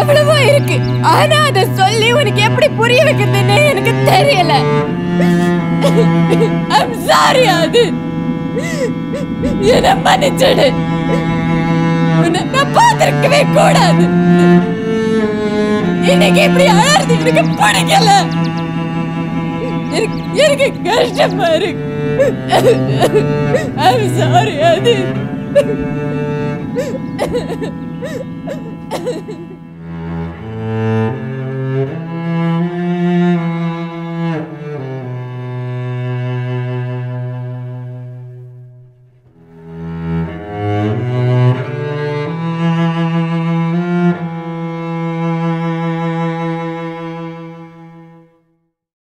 எவ்வளவோ இருக்கு. ஆனா அதை சொல்லி உனக்கு எப்படி புரிய வைக்கிறதுன்னு எனக்கு தெரியல. I'm sorry ஆதி. என்ன மன்னிச்சிடு. உன்னை நான் பார்த்திருக்கவே கூடாது. இன்னைக்கு இப்படி அழறது எனக்கு பிடிக்கல. எனக்கு கஷ்டமா இருக்கு. I'm sorry Aadhi.